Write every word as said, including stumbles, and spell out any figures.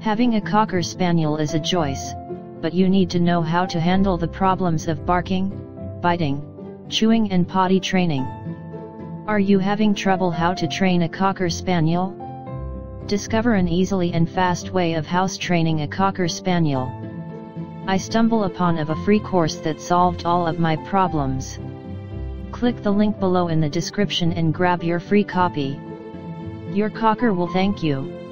Having a Cocker Spaniel is a choice, but you need to know how to handle the problems of barking, biting, chewing and potty training. Are you having trouble how to train a Cocker Spaniel? Discover an easily and fast way of house training a Cocker Spaniel. I stumble upon of a free course that solved all of my problems. Click the link below in the description and grab your free copy. Your Cocker will thank you.